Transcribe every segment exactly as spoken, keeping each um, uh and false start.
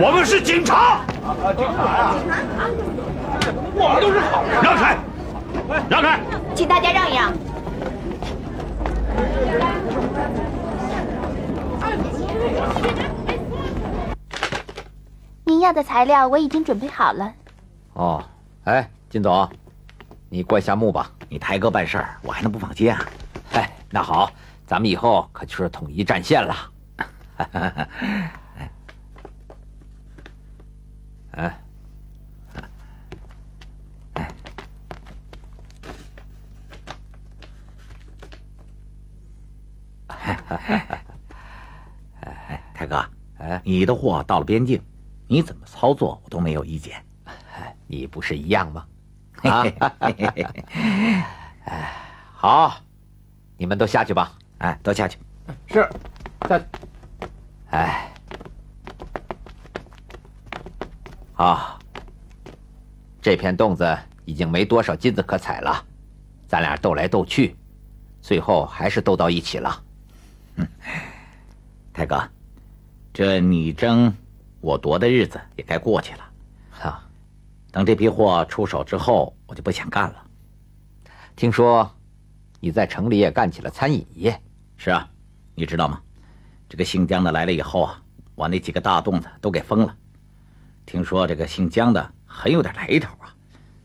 我们是警察。啊，警察呀！我们都是好人。让开！让开！请大家让一让。您要的材料我已经准备好了。哦，哎，金总，你过夏目吧。你台哥办事儿，我还能不放心啊？哎，那好，咱们以后可就是统一战线了。 哎，哎，哎，泰哥，哎，你的货到了边境，你怎么操作我都没有意见，你不是一样吗？啊，哎，好，你们都下去吧，哎，都下去。是，在。 哎，好，这片洞子已经没多少金子可采了，咱俩斗来斗去，最后还是斗到一起了。嗯，泰哥，这你争我夺的日子也该过去了。啊，等这批货出手之后，我就不想干了。听说你在城里也干起了餐饮业？是啊，你知道吗？ 这个姓江的来了以后啊，我那几个大洞子都给封了。听说这个姓江的很有点来头啊，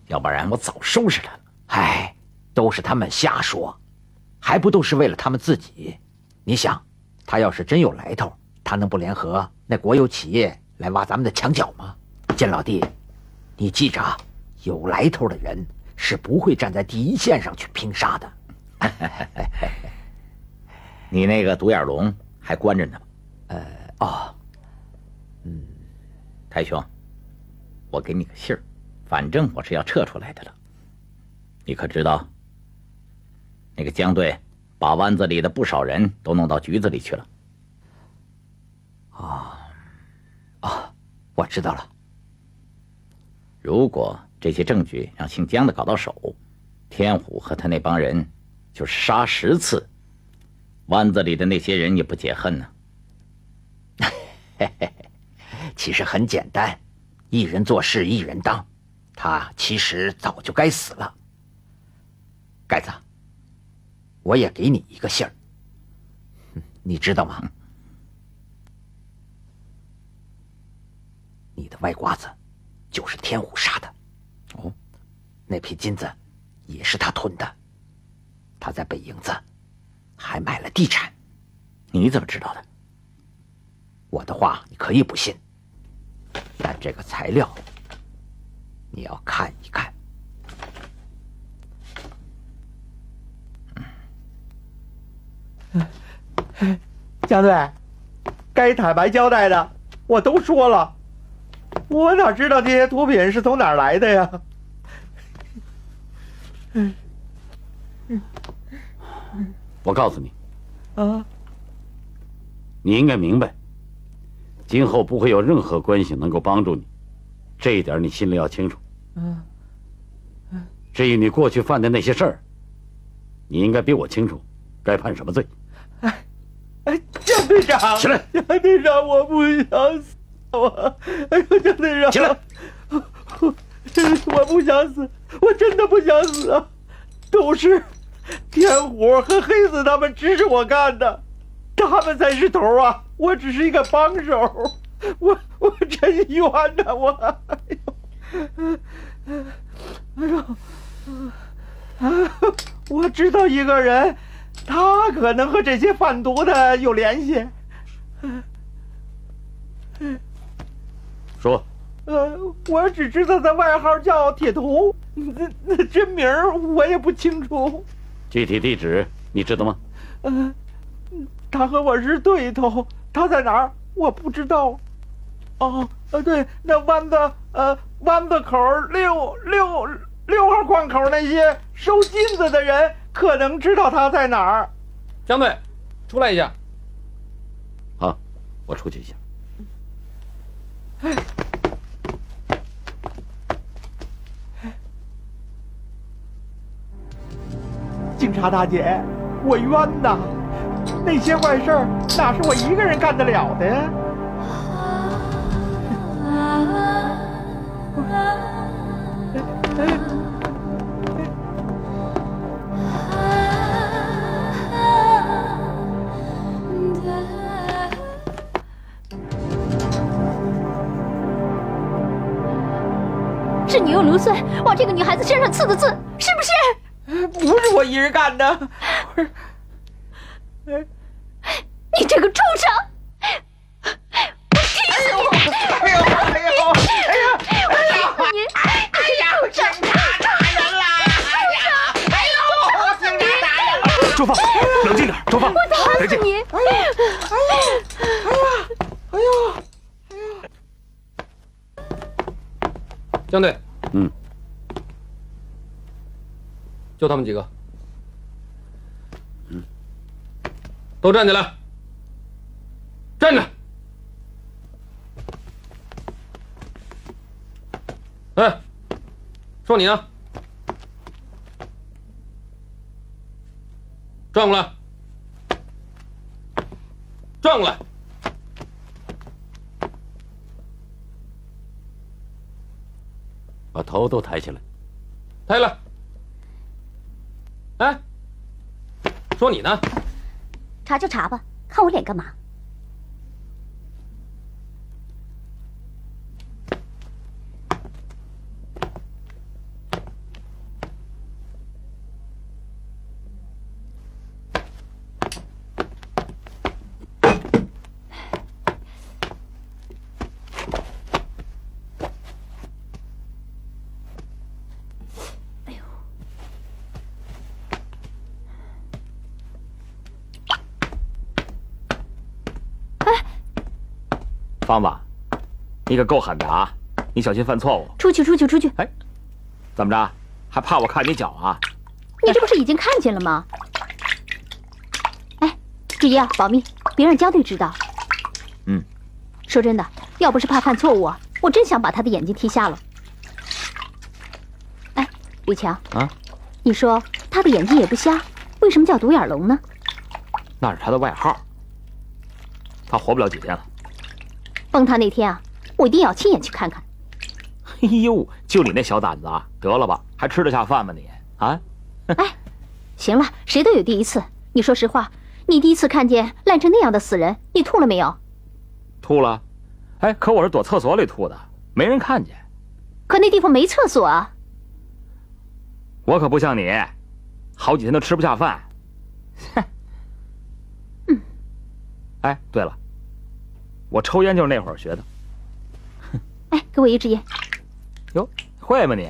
要不然我早收拾他了。哎，都是他们瞎说，还不都是为了他们自己？你想，他要是真有来头，他能不联合那国有企业来挖咱们的墙角吗？金老弟，你记着，有来头的人是不会站在第一线上去拼杀的。你那个独眼龙。 还关着呢吗？呃哦，嗯，台兄，我给你个信儿，反正我是要撤出来的了。你可知道，那个江队把湾子里的不少人都弄到局子里去了。啊啊，我知道了。如果这些证据让姓江的搞到手，天虎和他那帮人就是杀十次。 湾子里的那些人也不解恨呢、啊。其实很简单，一人做事一人当，他其实早就该死了。盖子，我也给你一个信儿，你知道吗？嗯、你的歪瓜子就是天虎杀的，哦，那批金子也是他吞的，他在北营子。 还买了地产，你怎么知道的？我的话你可以不信，但这个材料你要看一看。嗯，江队，该坦白交代的我都说了，我哪知道这些毒品是从哪儿来的呀？嗯。 我告诉你，啊，你应该明白，今后不会有任何关系能够帮助你，这一点你心里要清楚。嗯，至于你过去犯的那些事儿，你应该比我清楚，该判什么罪。哎，哎，江队长，起来！江队长，我不想死，我，哎呦，江队长，起来！我不想死，我真的不想死啊，都是。 天虎和黑子他们指使我干的，他们才是头啊！我只是一个帮手，我我真冤呐！我，哎呦，哎呦，啊！我知道一个人，他可能和这些贩毒的有联系。说，呃，我只知道他外号叫铁头，那那真名我也不清楚。 具体地址你知道吗？嗯、呃，他和我是对头，他在哪儿我不知道。哦，呃，对，那湾子呃湾子口六六六号矿口那些收金子的人可能知道他在哪儿。江队，出来一下。好，我出去一下。哎。 警察大姐，我冤呐！那些坏事儿哪是我一个人干得了的呀？治女幼留岁，往这个女孩子身上刺的字，是不是？不是我一人干的。你这个畜生！我踢死你！哎呦，哎呦，哎呀！我踢你！哎呀，警察打人了！哎呀，哎呦，警察打人了！周芳，冷静点，周芳，我打死你！哎呀，哎呀，哎呀！ 江队，嗯，就他们几个，嗯，都站起来，站着。哎，说你呢，转过来，转过来。 把头都抬起来，抬了。哎，说你呢？查就查吧，看我脸干嘛？方法，你可够狠的啊！你小心犯错误。出去，出去，出去！哎，怎么着？还怕我看你脚啊？你这不是已经看见了吗？哎，这一啊，保密，别让江队知道。嗯。说真的，要不是怕犯错误啊，我真想把他的眼睛踢瞎了。哎，吕强啊，你说他的眼睛也不瞎，为什么叫独眼龙呢？那是他的外号。他活不了几天了。 崩塌那天啊，我一定要亲眼去看看。哎呦，就你那小胆子啊，得了吧，还吃得下饭吗你啊？哎，行了，谁都有第一次。你说实话，你第一次看见烂成那样的死人，你吐了没有？吐了。哎，可我是躲厕所里吐的，没人看见。可那地方没厕所啊。我可不像你，好几天都吃不下饭。哼。嗯。哎，对了。 我抽烟就是那会儿学的。哎，给我一支烟。哟，会吗你？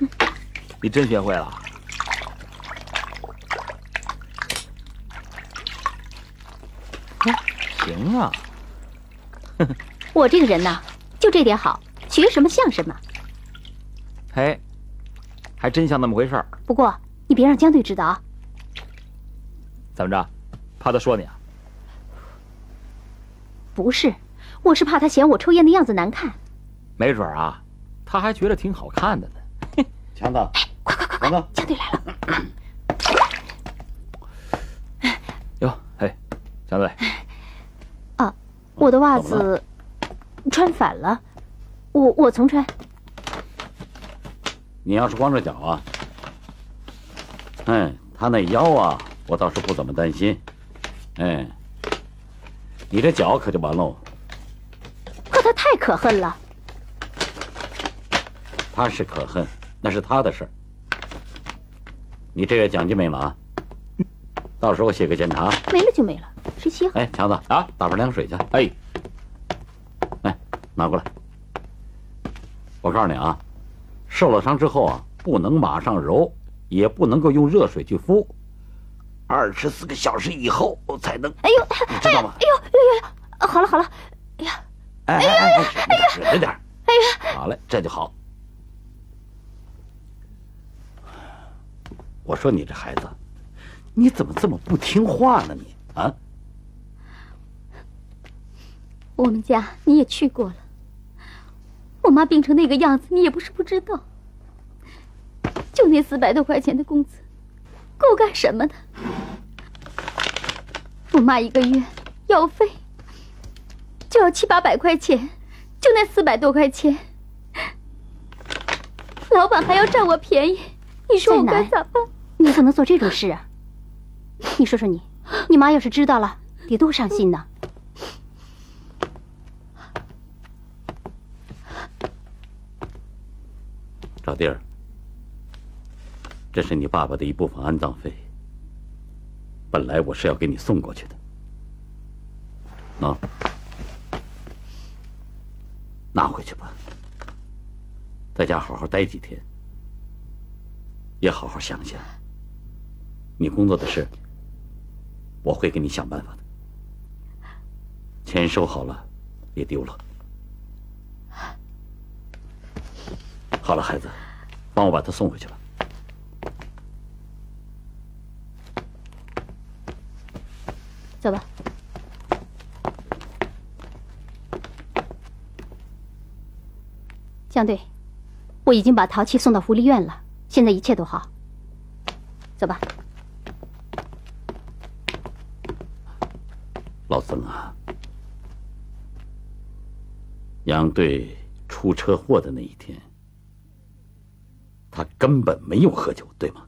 嗯、你真学会了？哎、行啊。我这个人呐，就这点好，学什么像什么。哎，还真像那么回事儿。不过你别让江队知道啊。怎么着？ 怕他说你啊？不是，我是怕他嫌我抽烟的样子难看。没准啊，他还觉得挺好看的呢。强子，快快快快，强队来了！哟，哎，强队。啊，我的袜子穿反了，我我重穿。你要是光着脚啊，哎，他那腰啊，我倒是不怎么担心。 哎，你这脚可就完喽！可他太可恨了。他是可恨，那是他的事儿。你这月奖金没了啊？到时候我写个检查。没了就没了，谁稀罕？哎，强子啊，打盆凉水去。哎，哎，拿过来。我告诉你啊，受了伤之后啊，不能马上揉，也不能够用热水去敷。 二十四个小时以后才能，哎呦，你知道吗？哎呦，哎呦，好了好了，哎呀，哎呀，哎呀，哎呀，忍着点，哎呀，好嘞，这就好。我说你这孩子，你怎么这么不听话呢？你啊，我们家你也去过了，我妈病成那个样子，你也不是不知道，就那四百多块钱的工资。 够干什么的？我妈一个月药费就要七八百块钱，就那四百多块钱，老板还要占我便宜，你说我该咋办？你不能做这种事啊！你说说你，你妈要是知道了，得多伤心呢！小弟儿，这是你爸爸的一部分安葬费，本来我是要给你送过去的，啊，拿回去吧，在家好好待几天，也好好想想。你工作的事，我会给你想办法的。钱收好了，别丢了。 好了，孩子，帮我把他送回去吧。走吧。江队，我已经把陶七送到福利院了，现在一切都好。走吧。老曾啊，杨队出车祸的那一天。 他根本没有喝酒，对吗？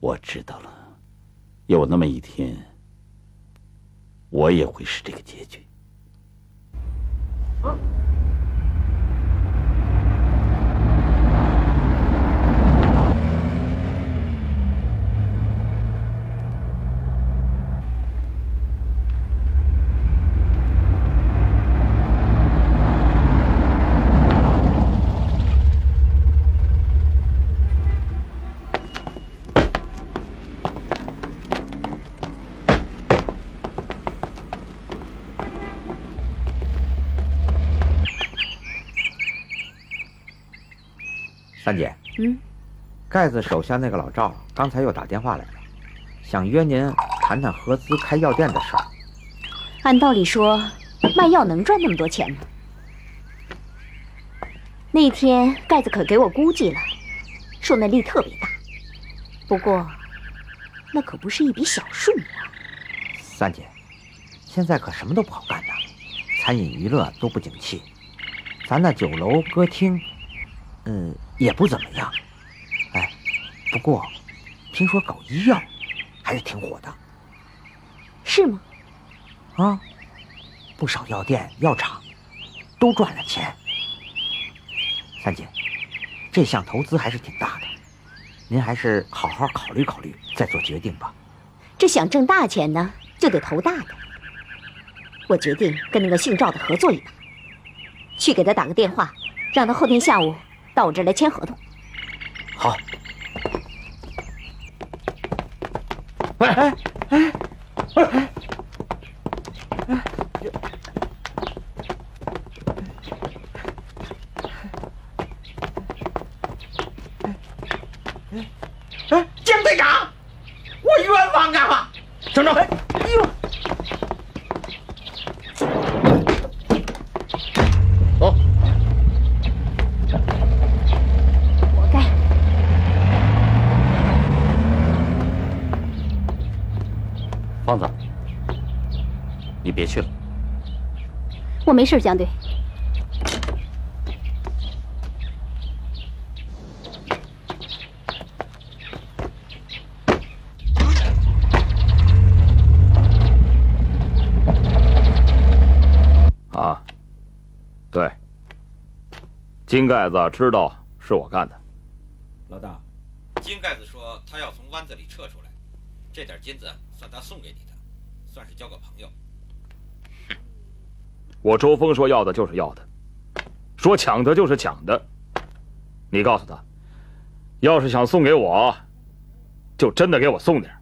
我知道了，有那么一天，我也会是这个结局。啊 三姐，嗯，盖子手下那个老赵刚才又打电话来了，想约您谈谈合资开药店的事儿。按道理说，卖药能赚那么多钱吗？那天盖子可给我估计了，说那利特别大，不过那可不是一笔小数目啊。三姐，现在可什么都不好干呐，餐饮娱乐都不景气，咱那酒楼歌厅，嗯。 也不怎么样，哎，不过听说搞医药还是挺火的，是吗？啊，不少药店、药厂都赚了钱。三姐，这项投资还是挺大的，您还是好好考虑考虑再做决定吧。这想挣大钱呢，就得投大的。我决定跟那个姓赵的合作一把，去给他打个电话，让他后天下午。 到我这儿来签合同。好。哎哎哎哎哎！哎，江队长，我冤枉啊！张张，哎呦，走。 方子，你别去了。我没事，江队。啊，对，金盖子知道是我干的。老大，金盖子说他要从湾子里撤出来。 这点金子算他送给你的，算是交个朋友。我周峰说要的就是要的，说抢的就是抢的。你告诉他，要是想送给我，就真的给我送点。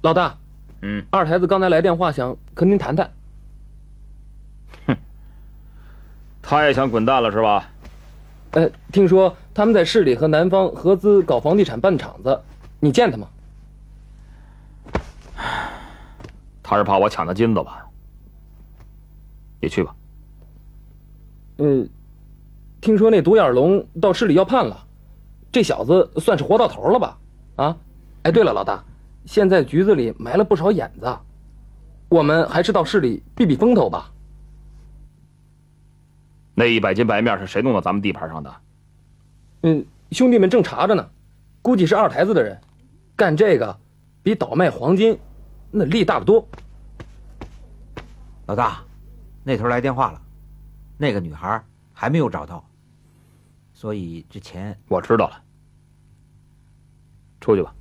老大，嗯，二台子刚才来电话，想跟您谈谈。哼，他也想滚蛋了是吧？ 呃，听说他们在市里和南方合资搞房地产办厂子，你见他吗？他是怕我抢他金子吧？你去吧。嗯，听说那独眼龙到市里要判了，这小子算是活到头了吧？啊，哎，对了，老大，现在局子里埋了不少眼子，我们还是到市里避避风头吧。 那一百斤白面是谁弄到咱们地盘上的？嗯，兄弟们正查着呢。估计是二台子的人，干这个比倒卖黄金那利大得多。老大，那头来电话了，那个女孩还没有找到，所以这钱我知道了。出去吧。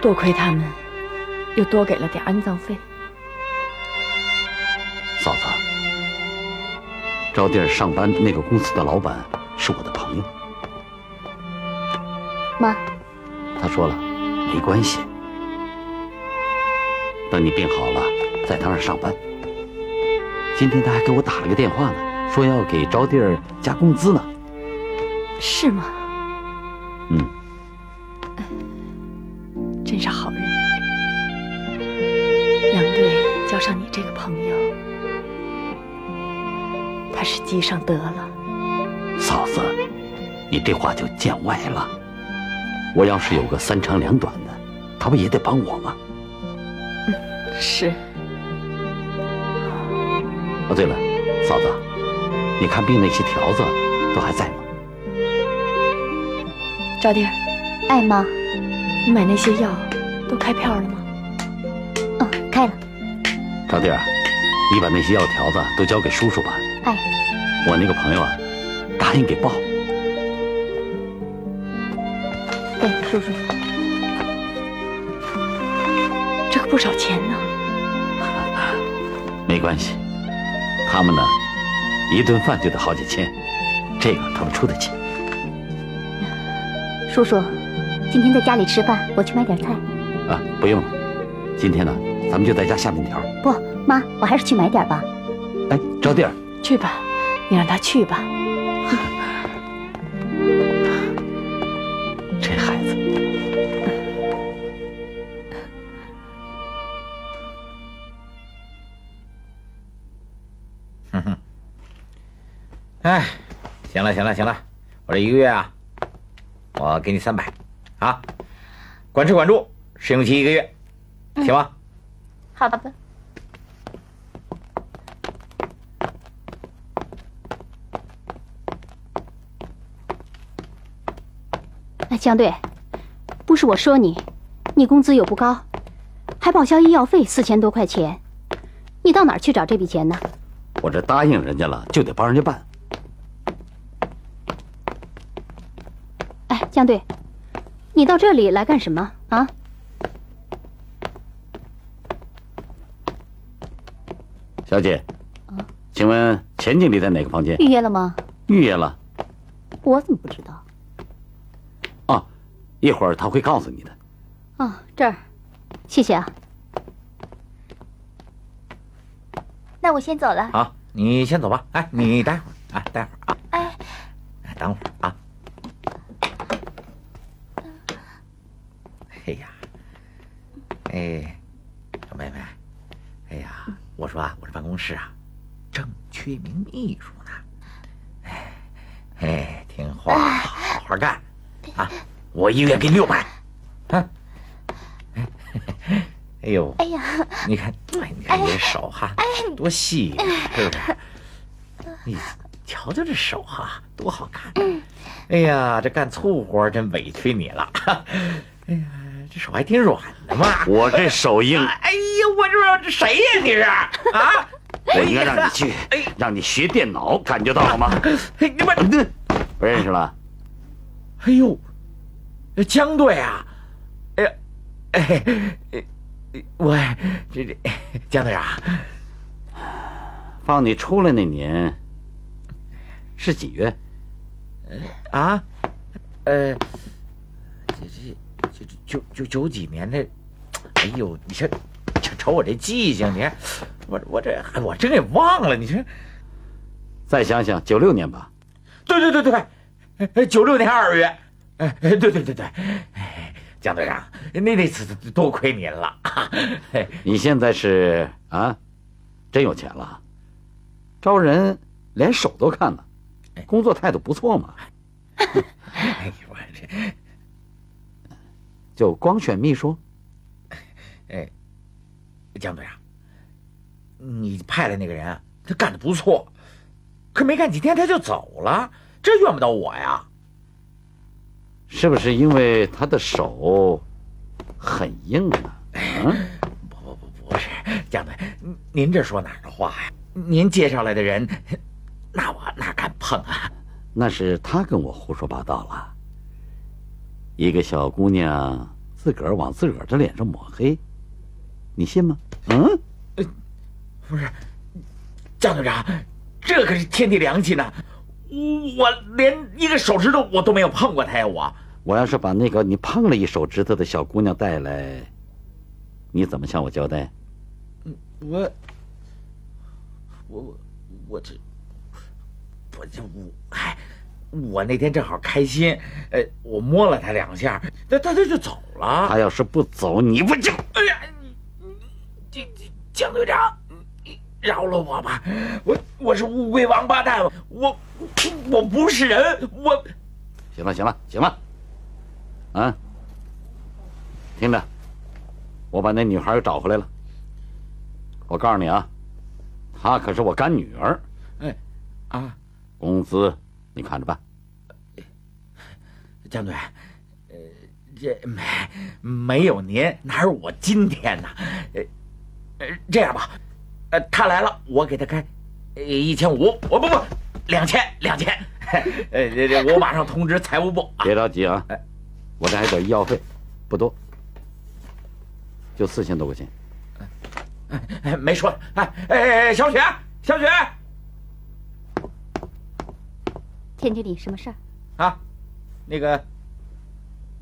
多亏他们，又多给了点安葬费。嫂子，招娣上班那个公司的老板是我的朋友。妈，他说了，没关系，等你病好了在他那儿上班。今天他还给我打了个电话呢，说要给招娣加工资呢。是吗？嗯。 真是好人，杨队交上你这个朋友，他是积上德了。嫂子，你这话就见外了。我要是有个三长两短的，他不也得帮我吗？嗯，是。哦，对了，嫂子，你看病那些条子都还在吗？招娣，哎妈。 你买那些药都开票了吗？嗯，开了。招娣啊，你把那些药条子都交给叔叔吧。哎，我那个朋友啊，答应给报。对，叔叔，这可不少钱呢。没关系，他们呢，一顿饭就得好几千，这个他们出得起。叔叔。 今天在家里吃饭，我去买点菜。啊，不用了，今天呢，咱们就在家下面条。不，妈，我还是去买点吧。哎，招娣，去吧，你让他去吧。这孩子，哼哼。哎，行了，行了，行了，我这一个月啊，我给你三百。 啊，管吃管住，试用期一个月，行吗？嗯、好的。哎，江队，不是我说你，你工资又不高，还报销医药费四千多块钱，你到哪儿去找这笔钱呢？我这答应人家了，就得帮人家办。哎，江队。 你到这里来干什么啊？小姐，啊，请问钱经理在哪个房间？预约了吗？预约了。我怎么不知道？啊，一会儿他会告诉你的。啊，这儿，谢谢啊。那我先走了。好，你先走吧。哎，你待会儿啊，待会儿啊。哎，等会儿啊。 哎呀，哎，小妹妹，哎呀，我说啊，我这办公室啊，正缺名秘书呢，哎，哎，听话，好好干，啊，我一个月给你六百，啊，哎呦，哎呀，你看，你看你这手哈，多细，是不是？你瞧瞧这手哈，多好看！哎呀，这干粗活真委屈你了，哎呀。 这手还挺软的嘛！我这手硬。哎呀，我这这谁呀？你是啊？我应该让你去，让你学电脑，感觉到了吗？你们不认识了？哎呦，江队啊！哎呀，哎，我这这姜队长，放你出来那年是几月？啊？呃，这这这这九九九几年的？哎呦，你说，瞅我这记性，你看我我这我真给忘了。你说，再想想，九六年吧。对对对对，哎，九六年二月。哎哎，对对对对。哎，姜队长，那那次多亏您了。你现在是啊，真有钱了，招人连手都看了，工作态度不错嘛。哎呦我这，就光选秘书。哎，姜队长，你派的那个人啊，他干得不错，可没干几天他就走了，这怨不到我呀。是不是因为他的手很硬啊？嗯、不不不不是，姜队，您这说哪儿的话呀？您介绍来的人，那我哪敢碰啊？那是他跟我胡说八道了。一个小姑娘自个儿往自个儿的脸上抹黑。你信吗？嗯，呃，不是，姜队长，这可是天地良心呐！我连一个手指头我都没有碰过他呀！我我要是把那个你碰了一手指头的小姑娘带来，你怎么向我交代？我我我这我这我哎，我那天正好开心，呃，我摸了他两下，他他他就走了。他要是不走，你不就哎呀！姜队长，你饶了我吧！我我是乌龟王八蛋，我我不是人，我。行了，行了，行了，啊！听着，我把那女孩又找回来了。我告诉你啊，她可是我干女儿。哎，啊，工资你看着办。姜队，呃，这没没有您，哪有我今天呢？呃。呃，这样吧，呃，他来了，我给他开，呃，一千五，我不不，两千两千，呃，这这我马上通知财务部。别着急啊，我这还得医药费，不多，就四千多块钱。哎哎，没说，哎哎，小雪，小雪，田经理，什么事儿？啊，那个，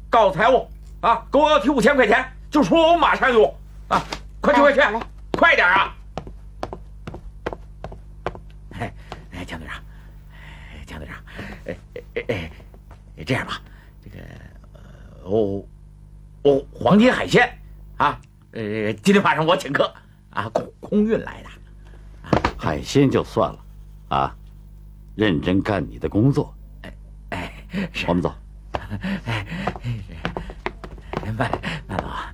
告财务啊，给我要提五千块钱，就说我马上有啊。快去快去，快点啊！哎哎，姜队长，姜队长，哎哎哎，这样吧，这个哦哦，黄金海鲜啊，呃，今天晚上我请客啊，空空运来的，啊，海鲜就算了啊，认真干你的工作。哎哎，我们走。哎，慢慢走啊。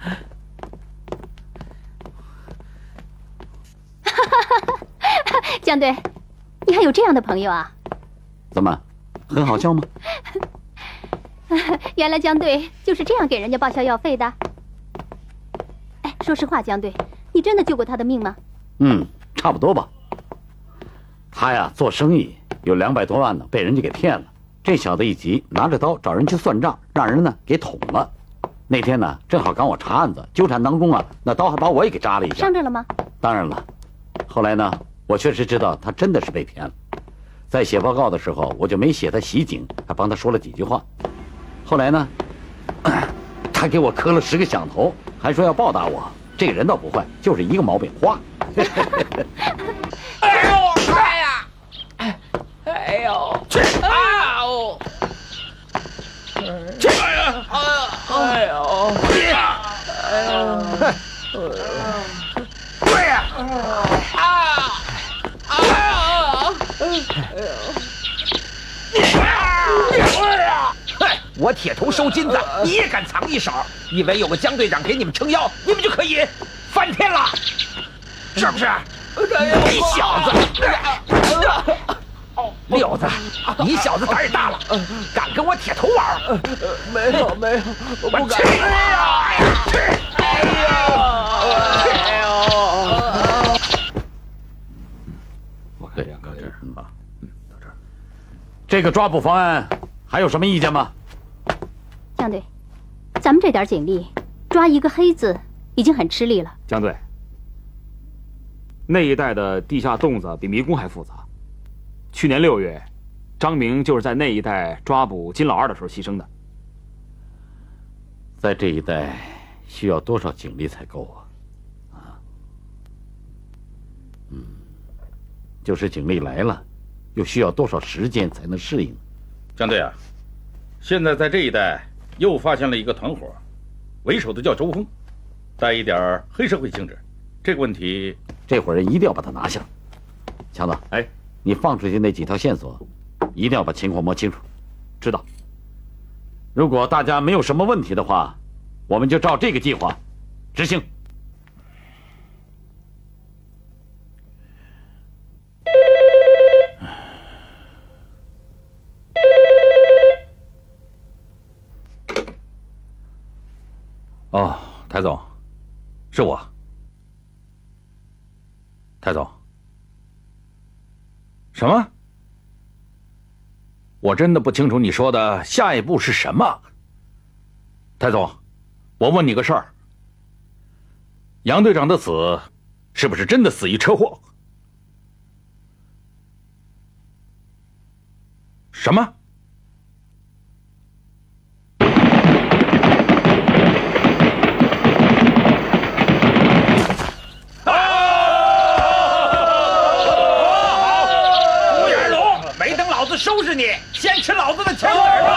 姜队，你还有这样的朋友啊？怎么，很好笑吗？原来姜队就是这样给人家报销药费的。哎，说实话，姜队，你真的救过他的命吗？嗯，差不多吧。他呀，做生意有两百多万呢，被人家给骗了。这小子一急，拿着刀找人去算账，让人呢给捅了。那天呢，正好赶我查案子，纠缠当中啊，那刀还把我也给扎了一下。伤着了吗？当然了。后来呢？我确实知道他真的是被骗了，在写报告的时候我就没写他袭警，还帮他说了几句话。后来呢，他给我磕了十个响头，还说要报答我。这个人倒不坏，就是一个毛病，花。哎呦，我快呀！哎呦，去啊！哦，去！哎呀！哎呦！哎呦！对呀！啊！我铁头收金子，你也敢藏一手？以为有个姜队长给你们撑腰，你们就可以翻天了，是不是？你小子，六子，你小子胆也大了，敢跟我铁头玩？没有没有，我不敢。哎呀！我看到这儿吧。这个抓捕方案还有什么意见吗？姜队，咱们这点警力抓一个黑子已经很吃力了。江队，那一带的地下洞子比迷宫还复杂。去年六月，张明就是在那一带抓捕金老二的时候牺牲的。在这一带需要多少警力才够啊？啊，嗯，就是警力来了，又需要多少时间才能适应？江队啊，现在在这一带又发现了一个团伙，为首的叫周峰，带一点黑社会性质。这个问题，这伙人一定要把他拿下。强子，哎，你放出去那几条线索，一定要把情况摸清楚。知道。 如果大家没有什么问题的话，我们就照这个计划执行。哦，台总，是我。台总，什么？ 我真的不清楚你说的下一步是什么，台总，我问你个事儿：杨队长的死，是不是真的死于车祸？什么？收拾你！先吃老子的枪子儿吧！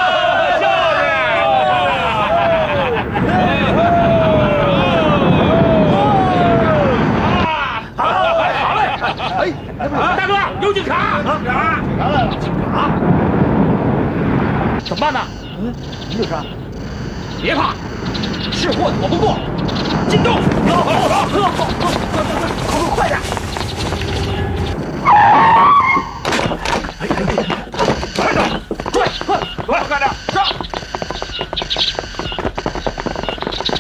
好嘞，好嘞！哎，大哥，有警察！警察来了！警察！怎么办呢？嗯，有啥？别怕，是祸躲不过。进洞！走走走走走走走，快点！哎哎哎！ 快快点上！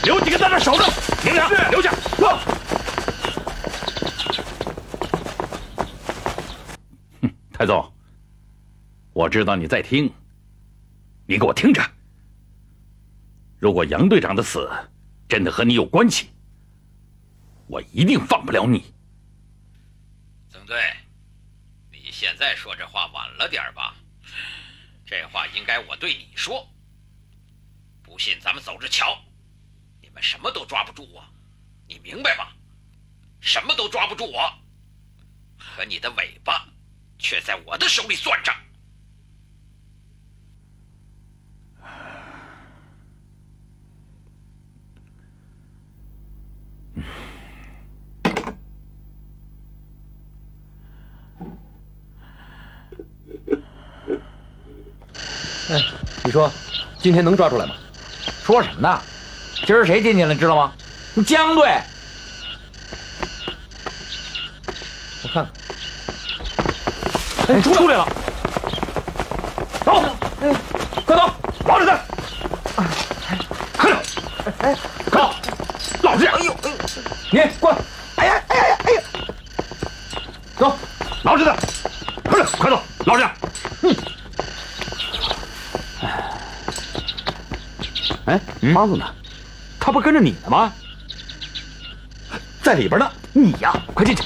留几个在这守着，营长留下。走。哼，台总，我知道你在听，你给我听着。如果杨队长的死真的和你有关系，我一定放不了你。曾队，你现在说这话晚了点吧？ 这话应该我对你说。不信咱们走着瞧，你们什么都抓不住我，你明白吗？什么都抓不住我，可你的尾巴却在我的手里攥着。哎，你说今天能抓出来吗？说什么呢？今儿谁进去了，你知道吗？江队。我看看，哎，出来了。走，哎，快走，抱着他。快点，哎，快走，老实点。哎呦，你过来。哎呀，哎呀，哎呀，走，老实点。快点，快走，老实点。嗯。 哎，方子呢？他不跟着你呢吗？在里边呢。你呀，快进去。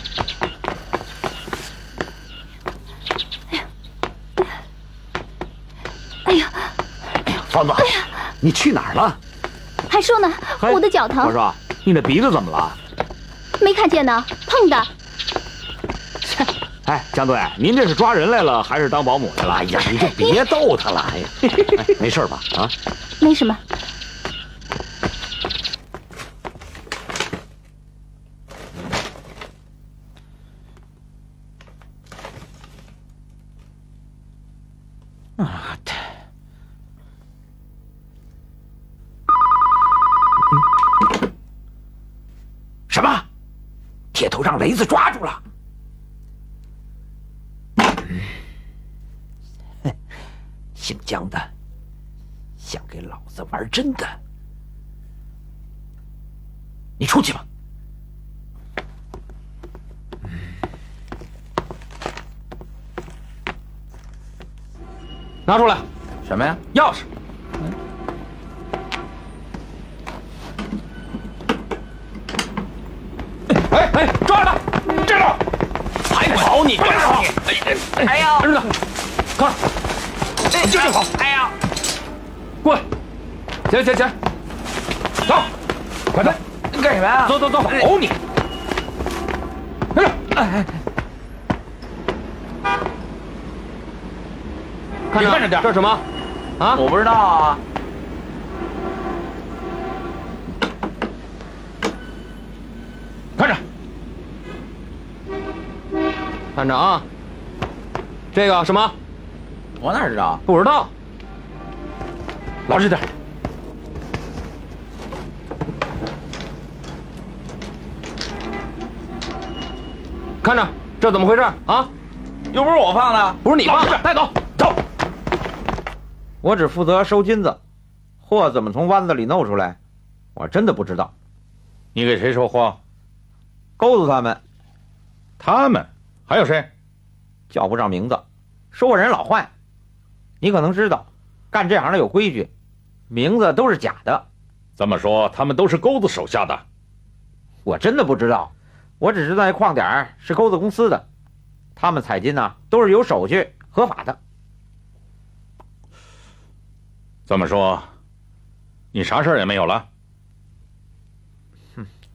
哎呀，哎呀，方子，你去哪儿了？还说呢，我的脚疼。我说，你的鼻子怎么了？没看见呢，碰的。哎，江队，您这是抓人来了，还是当保姆来了？哎呀，你就别逗他了。哎，没事吧？啊，没什么。 啊的！什么？铁头让雷子抓住了？哼，姓江的想给老子玩真的！你出去吧。 拿出来，什么呀？钥匙。嗯、哎哎，抓着他，站住！还跑你！站住！哎呀，儿子，看，这这就跑！哎呀，过来，起来起来起来，走，快走！干什么呀？走走走，跑你！哎，你看着点，这是什么？啊？我不知道啊。 看着，看着啊！这个什么？我哪知道？不知道。老实点。看着，这怎么回事啊？又不是我放的，不是你放的，带走，走。我只负责收金子，货怎么从湾子里弄出来，我真的不知道。你给谁收货？ 钩子他们，他们还有谁？叫不上名字，说我人老换。你可能知道，干这行的有规矩，名字都是假的。这么说，他们都是钩子手下的？我真的不知道，我只知道那矿点是钩子公司的，他们采金呢、啊、都是有手续合法的。这么说，你啥事儿也没有了？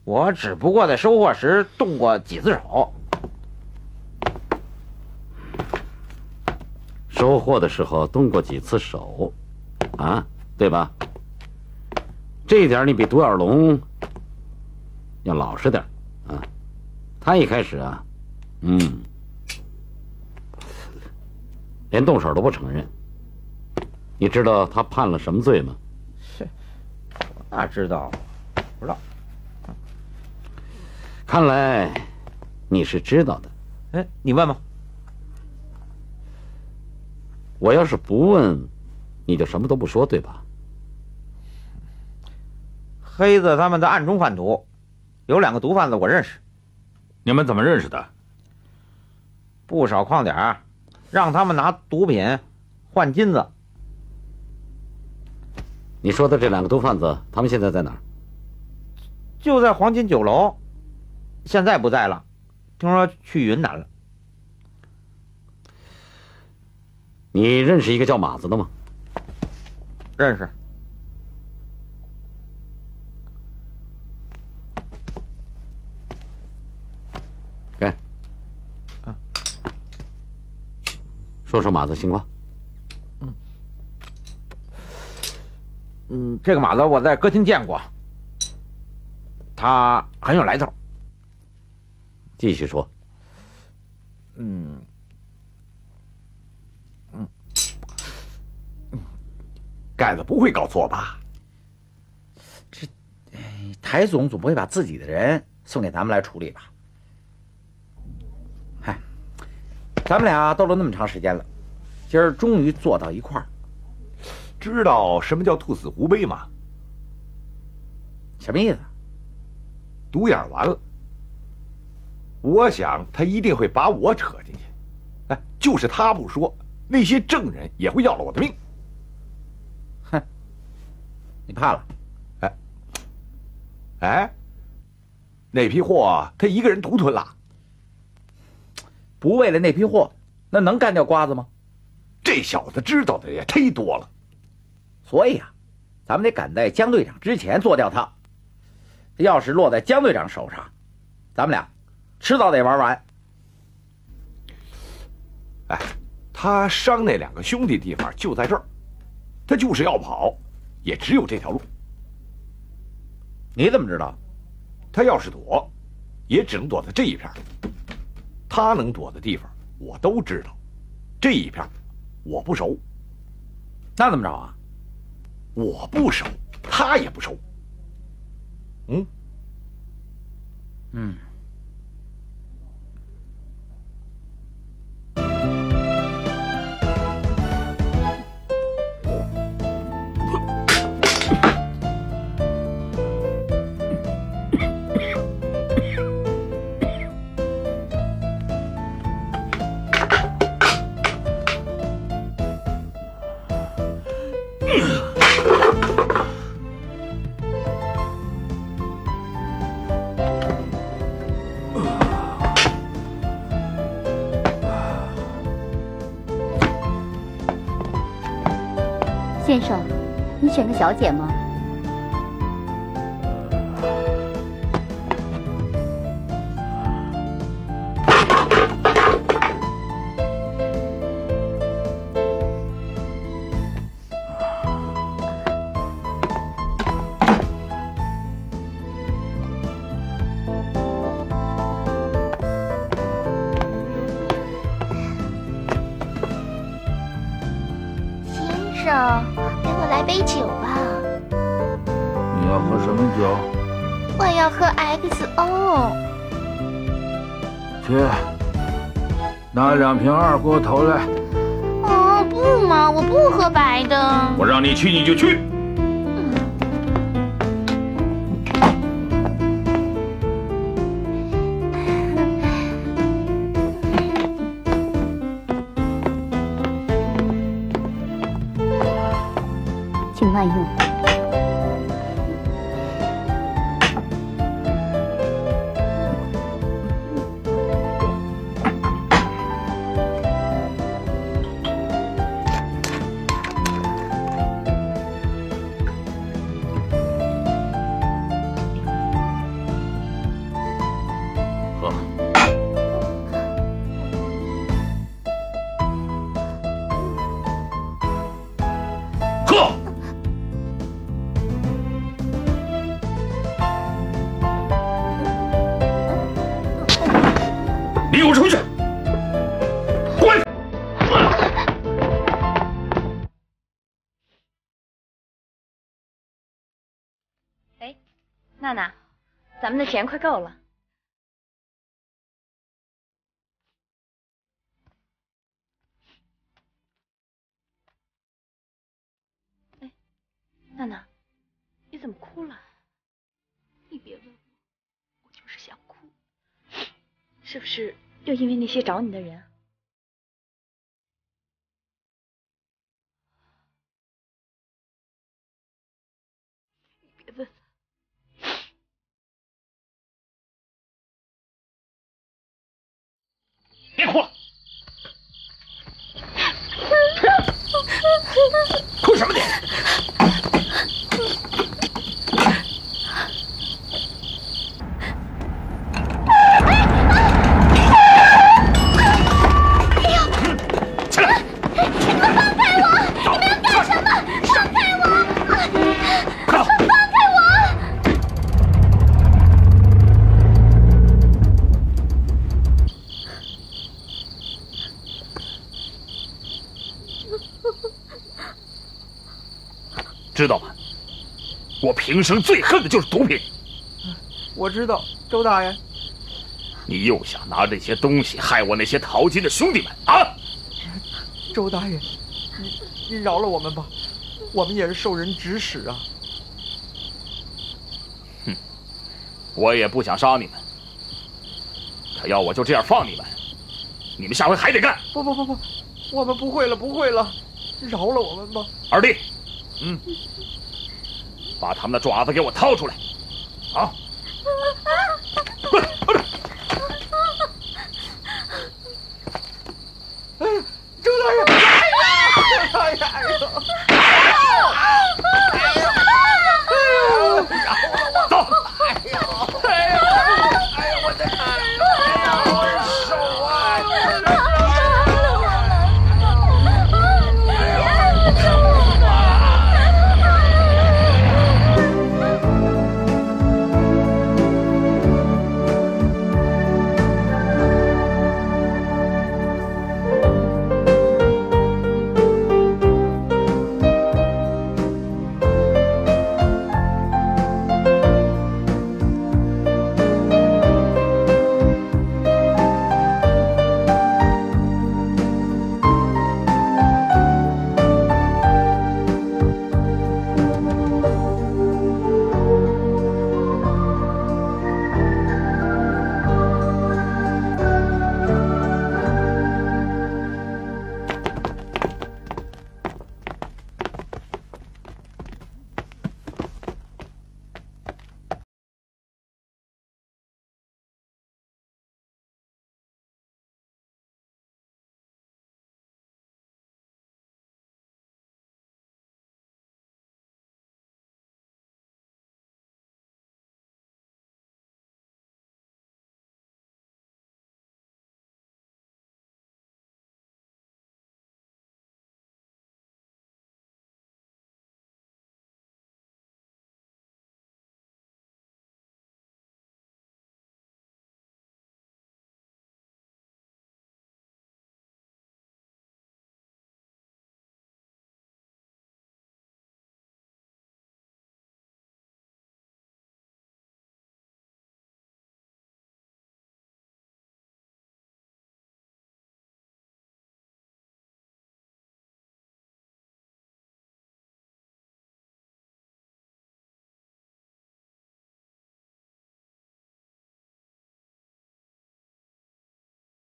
我只不过在收获时动过几次手。收获的时候动过几次手，啊，对吧？这一点你比独眼龙要老实点啊。他一开始啊，嗯，连动手都不承认。你知道他判了什么罪吗？是，我哪知道？不知道。 看来你是知道的。哎，你问吧。我要是不问，你就什么都不说，对吧？黑子他们的暗中贩毒，有两个毒贩子我认识。你们怎么认识的？不少矿点，让他们拿毒品换金子。你说的这两个毒贩子，他们现在在哪儿？就在黄金酒楼。 现在不在了，听说去云南了。你认识一个叫马子的吗？认识。给。啊。说说马子情况。嗯。嗯，这个马子我在歌厅见过，他很有来头。 继续说。嗯，嗯，盖子不会搞错吧？这台总总不会把自己的人送给咱们来处理吧？嗨，咱们俩斗了那么长时间了，今儿终于坐到一块儿。知道什么叫兔死狐悲吗？什么意思？独眼完了。 我想他一定会把我扯进去，哎，就是他不说，那些证人也会要了我的命。哼，你怕了？哎，哎，那批货他一个人独吞了，不为了那批货，那能干掉瓜子吗？这小子知道的也忒多了，所以啊，咱们得赶在江队长之前做掉他。要是落在江队长手上，咱们俩。 迟早得玩完。哎，他伤那两个兄弟地方就在这儿，他就是要跑，也只有这条路。你怎么知道？他要是躲，也只能躲在这一片。他能躲的地方我都知道，这一片我不熟。那怎么着啊？我不熟，他也不熟。嗯，嗯。选个小姐吗？先生，给我来杯酒吧。你要喝什么酒？我要喝 X O。去，拿两瓶二锅头来。哦，不嘛，我不喝白的。我让你去你就去。请慢用。喝。喝。 给我出去！ 哎，娜娜，咱们的钱快够了。哎，娜娜，你怎么哭了？你别问我，我就是想哭，是不是？ 又因为那些找你的人，你别问了。别哭了，哭什么你？知道吗？我平生最恨的就是毒品。我知道，周大人。你又想拿这些东西害我那些淘金的兄弟们啊！周大人，你你饶了我们吧，我们也是受人指使啊。哼，我也不想杀你们，可要我就这样放你们，你们下回还得干。不不不不，我们不会了，不会了，饶了我们吧，二弟。 嗯，把他们的爪子给我掏出来，好。